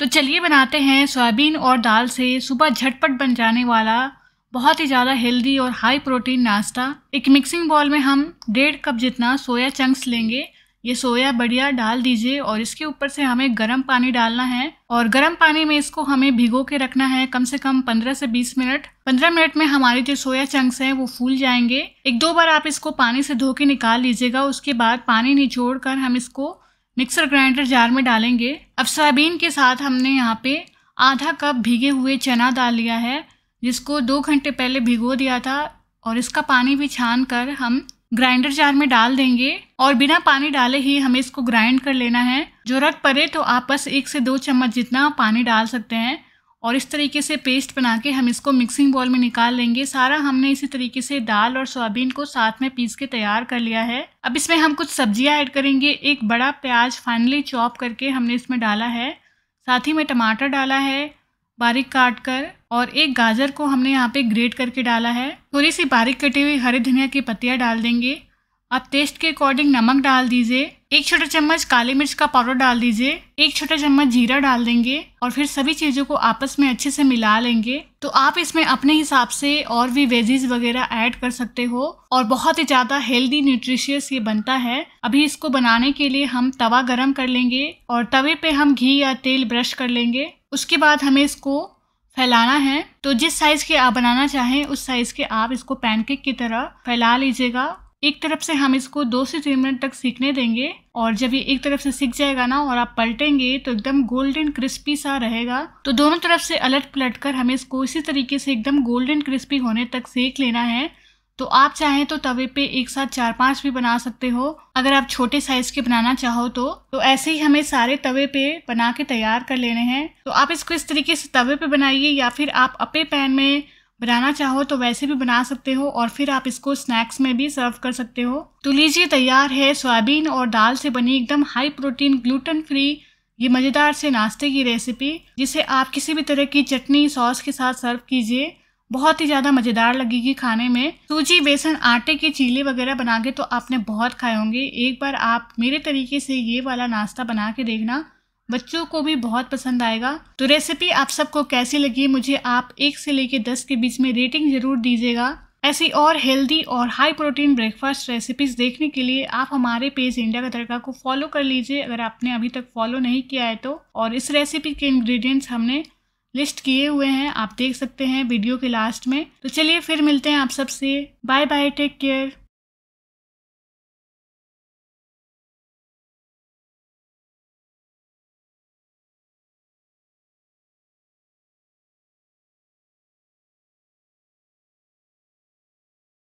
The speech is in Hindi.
तो चलिए बनाते हैं सोयाबीन और दाल से सुबह झटपट बन जाने वाला बहुत ही ज़्यादा हेल्दी और हाई प्रोटीन नाश्ता। एक मिक्सिंग बाउल में हम 1.5 कप जितना सोया चंक्स लेंगे। ये सोया बढ़िया डाल दीजिए और इसके ऊपर से हमें गर्म पानी डालना है और गर्म पानी में इसको हमें भिगो के रखना है कम से कम 15 से 20 मिनट। 15 मिनट में हमारे जो सोया चंक्स हैं वो फूल जाएंगे। 1-2 बार आप इसको पानी से धो के निकाल लीजिएगा। उसके बाद पानी निचोड़कर हम इसको मिक्सर ग्राइंडर जार में डालेंगे। अब सोयाबीन के साथ हमने यहाँ पे 0.5 कप भीगे हुए चना डाल लिया है जिसको 2 घंटे पहले भिगो दिया था और इसका पानी भी छान कर हम ग्राइंडर जार में डाल देंगे और बिना पानी डाले ही हमें इसको ग्राइंड कर लेना है। ज़रूरत पड़े तो आप बस 1 से 2 चम्मच जितना पानी डाल सकते हैं और इस तरीके से पेस्ट बना के हम इसको मिक्सिंग बाउल में निकाल लेंगे। सारा हमने इसी तरीके से दाल और सोयाबीन को साथ में पीस के तैयार कर लिया है। अब इसमें हम कुछ सब्जियां ऐड करेंगे। 1 बड़ा प्याज फाइनली चॉप करके हमने इसमें डाला है, साथ ही में टमाटर डाला है बारीक काट कर और 1 गाजर को हमने यहाँ पे ग्रेट करके डाला है। थोड़ी सी बारीक कटी हुई हरी धनिया की पत्तियाँ डाल देंगे। आप टेस्ट के अकॉर्डिंग नमक डाल दीजिए। 1 छोटा चम्मच काली मिर्च का पाउडर डाल दीजिए। 1 छोटा चम्मच जीरा डाल देंगे और फिर सभी चीज़ों को आपस में अच्छे से मिला लेंगे। तो आप इसमें अपने हिसाब से और भी वेजीज वगैरह ऐड कर सकते हो और बहुत ही ज़्यादा हेल्दी न्यूट्रिशियस ये बनता है। अभी इसको बनाने के लिए हम तवा गर्म कर लेंगे और तवे पे हम घी या तेल ब्रश कर लेंगे। उसके बाद हमें इसको फैलाना है। तो जिस साइज़ के आप बनाना चाहें उस साइज़ के आप इसको पैनकेक की तरह फैला लीजिएगा। एक तरफ से हम इसको 2 से 3 मिनट तक सीखने देंगे और जब ये एक तरफ से सीख जाएगा ना और आप पलटेंगे तो एकदम गोल्डन क्रिस्पी सा रहेगा। तो दोनों तरफ से अलट पलट कर हमें इसको इसी तरीके से एकदम गोल्डन क्रिस्पी होने तक सेक लेना है। तो आप चाहें तो तवे पे एक साथ 4-5 भी बना सकते हो अगर आप छोटे साइज के बनाना चाहो तो ऐसे ही हमें सारे तवे पे बना के तैयार कर लेने हैं। तो आप इसको इस तरीके से तवे पे बनाइए या फिर आप अपने पैन में बनाना चाहो तो वैसे भी बना सकते हो और फिर आप इसको स्नैक्स में भी सर्व कर सकते हो। तो लीजिए तैयार है सोयाबीन और दाल से बनी एकदम हाई प्रोटीन ग्लूटेन फ्री ये मज़ेदार से नाश्ते की रेसिपी, जिसे आप किसी भी तरह की चटनी सॉस के साथ सर्व कीजिए। बहुत ही ज़्यादा मज़ेदार लगेगी खाने में। सूजी बेसन आटे के चीले वगैरह बना के तो आपने बहुत खाए होंगे। एक बार आप मेरे तरीके से ये वाला नाश्ता बना के देखना, बच्चों को भी बहुत पसंद आएगा। तो रेसिपी आप सबको कैसी लगी मुझे आप 1 से लेकर 10 के बीच में रेटिंग ज़रूर दीजिएगा। ऐसी और हेल्दी और हाई प्रोटीन ब्रेकफास्ट रेसिपीज़ देखने के लिए आप हमारे पेज इंडिया का तड़का को फॉलो कर लीजिए अगर आपने अभी तक फॉलो नहीं किया है तो। और इस रेसिपी के इंग्रेडिएंट्स हमने लिस्ट किए हुए हैं, आप देख सकते हैं वीडियो के लास्ट में। तो चलिए फिर मिलते हैं आप सबसे। Bye bye, take care.